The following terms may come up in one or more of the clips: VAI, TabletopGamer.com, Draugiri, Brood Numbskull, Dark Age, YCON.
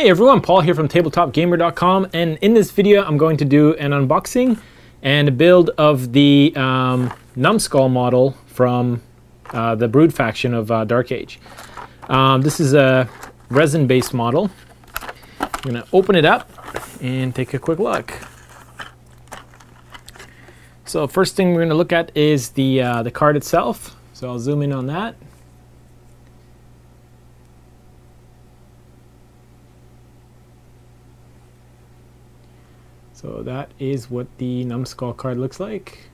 Hey everyone, Paul here from TabletopGamer.com, and in this video I'm going to do an unboxing and a build of the Numbskull model from the Brood faction of Dark Age. This is a resin-based model. I'm going to open it up and take a quick look. So first thing we're going to look at is the card itself. So I'll zoom in on that. So that is what the Numbskull card looks like.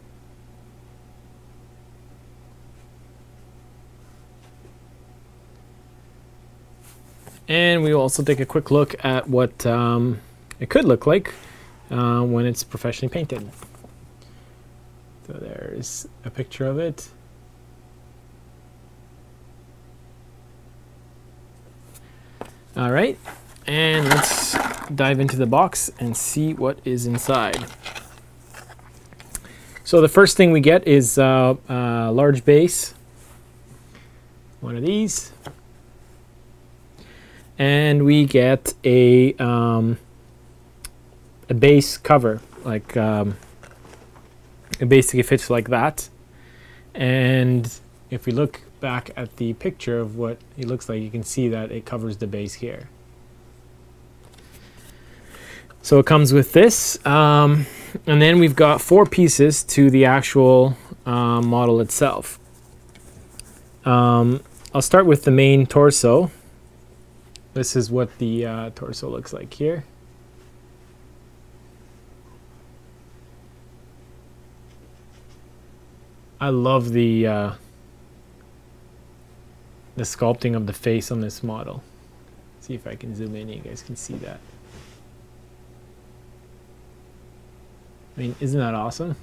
And we will also take a quick look at what it could look like when it's professionally painted. So there's a picture of it. All right, and let's dive into the box and see what is inside. So the first thing we get is a large base, one of these, and we get a base cover, like it basically fits like that. And if we look back at the picture of what it looks like, you can see that it covers the base here. So it comes with this, and then we've got four pieces to the actual model itself. I'll start with the main torso. This is what the torso looks like here. I love the sculpting of the face on this model. Let's see if I can zoom in and you guys can see that. I mean, isn't that awesome?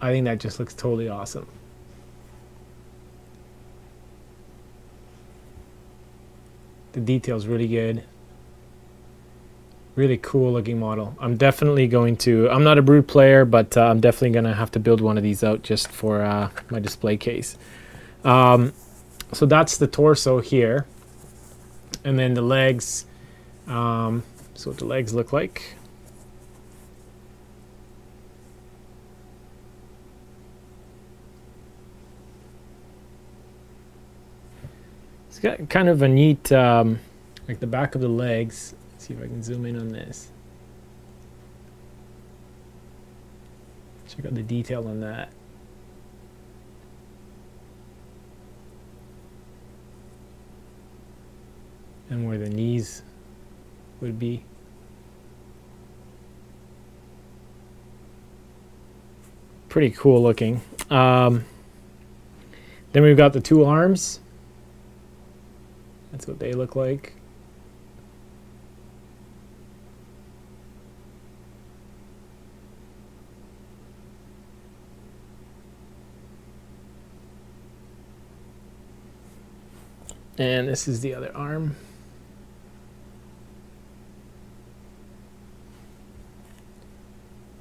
I think that just looks totally awesome. The detail's really good. Really cool looking model. I'm definitely going to, I'm not a Brood player, but I'm definitely going to have to build one of these out just for my display case. So that's the torso here. And then the legs, so what the legs look like. It's got kind of a neat, like the back of the legs. Let's see if I can zoom in on this. Check out the detail on that. And where the knees would be. Pretty cool looking. Then we've got the two arms. That's what they look like. And this is the other arm.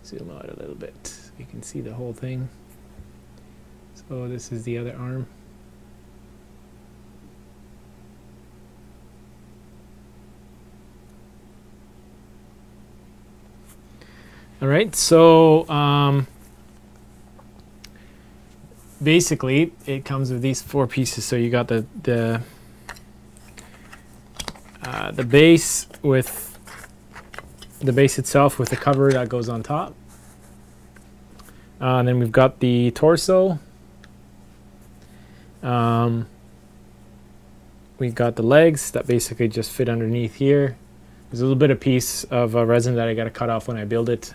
Zoom out a little bit. You can see the whole thing. So this is the other arm. All right, so basically it comes with these four pieces. So you got the base with the base itself with the cover that goes on top. And then we've got the torso. We've got the legs that basically just fit underneath here. There's a little bit of piece of resin that I got to cut off when I build it.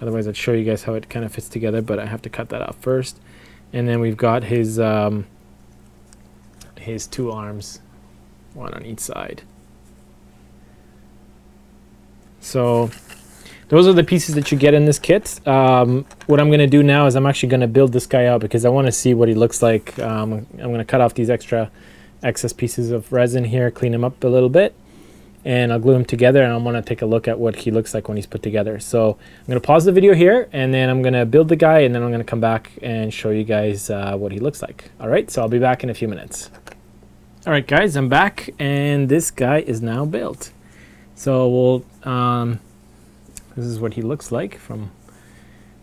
Otherwise I'd show you guys how it kind of fits together, but I have to cut that off first. And then we've got his two arms, one on each side. So those are the pieces that you get in this kit. What I'm going to do now is I'm actually going to build this guy out because I want to see what he looks like. I'm going to cut off these excess pieces of resin here, clean them up a little bit, and I'll glue them together, and I want to take a look at what he looks like when he's put together. So I'm going to pause the video here, and then I'm going to build the guy, and then I'm going to come back and show you guys what he looks like. All right, so I'll be back in a few minutes. All right, guys, I'm back, and this guy is now built. So we'll this is what he looks like from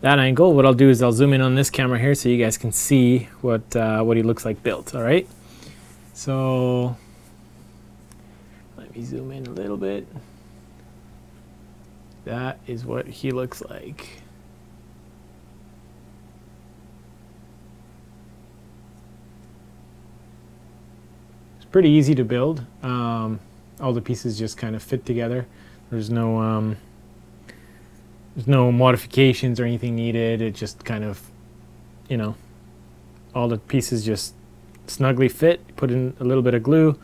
that angle. What I'll do is I'll zoom in on this camera here so you guys can see what he looks like built. All right, so let me zoom in a little bit. That is what he looks like. It's pretty easy to build. All the pieces just kind of fit together. There's no modifications or anything needed. It just kind of, you know, all the pieces just snugly fit. Put in a little bit of glue,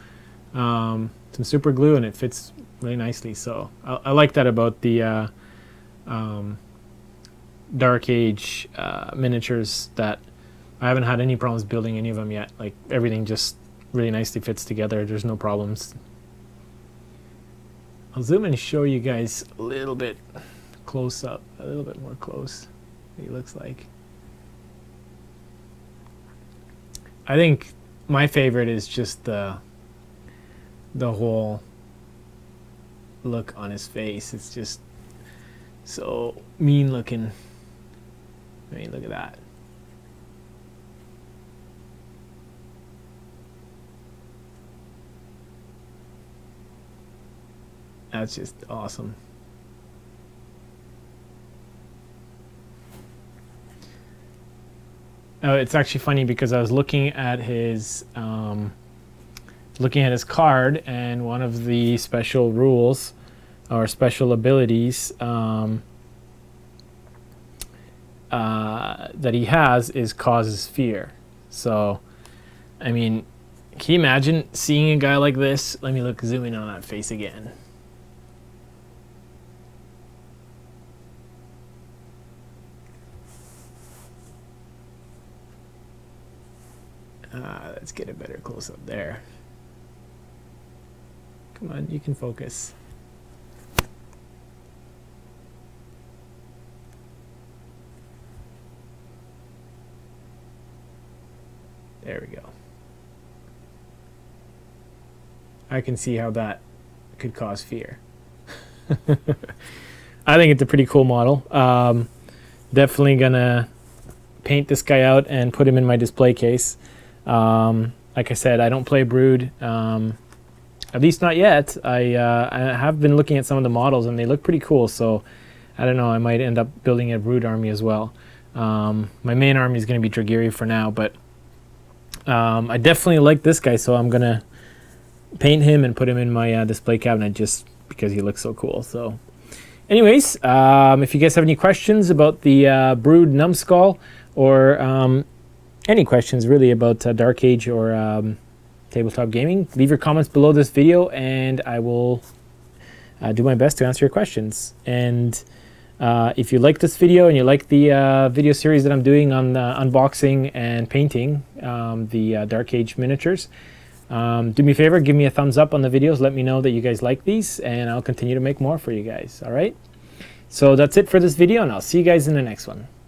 some super glue, and it fits really nicely. So I like that about the Dark Age miniatures, that I haven't had any problems building any of them yet. Like, everything just really nicely fits together. There's no problems. I'll zoom in and show you guys a little bit close up, a little bit more close, what he looks like. I think my favorite is just the whole look on his face. It's just so mean looking. I mean, look at that. That's just awesome. Oh, it's actually funny because I was looking at his card, and one of the special rules or special abilities that he has is causes fear. So, I mean, can you imagine seeing a guy like this? Let me zoom in on that face again. Let's get a better close up there. Come on, you can focus. There we go. I can see how that could cause fear. I think it's a pretty cool model. Definitely gonna paint this guy out and put him in my display case. Like I said, I don't play Brood, at least not yet. I have been looking at some of the models, and they look pretty cool, so I don't know, I might end up building a Brood army as well. My main army is going to be Draugiri for now, but I definitely like this guy, so I'm going to paint him and put him in my display cabinet just because he looks so cool. So anyways, if you guys have any questions about the Brood Numbskull, or any questions really about Dark Age or tabletop gaming, leave your comments below this video, and I will do my best to answer your questions. And if you like this video, and you like the video series that I'm doing on unboxing and painting the Dark Age miniatures, do me a favor, give me a thumbs up on the videos. Let me know that you guys like these, and I'll continue to make more for you guys. All right, so that's it for this video, and I'll see you guys in the next one.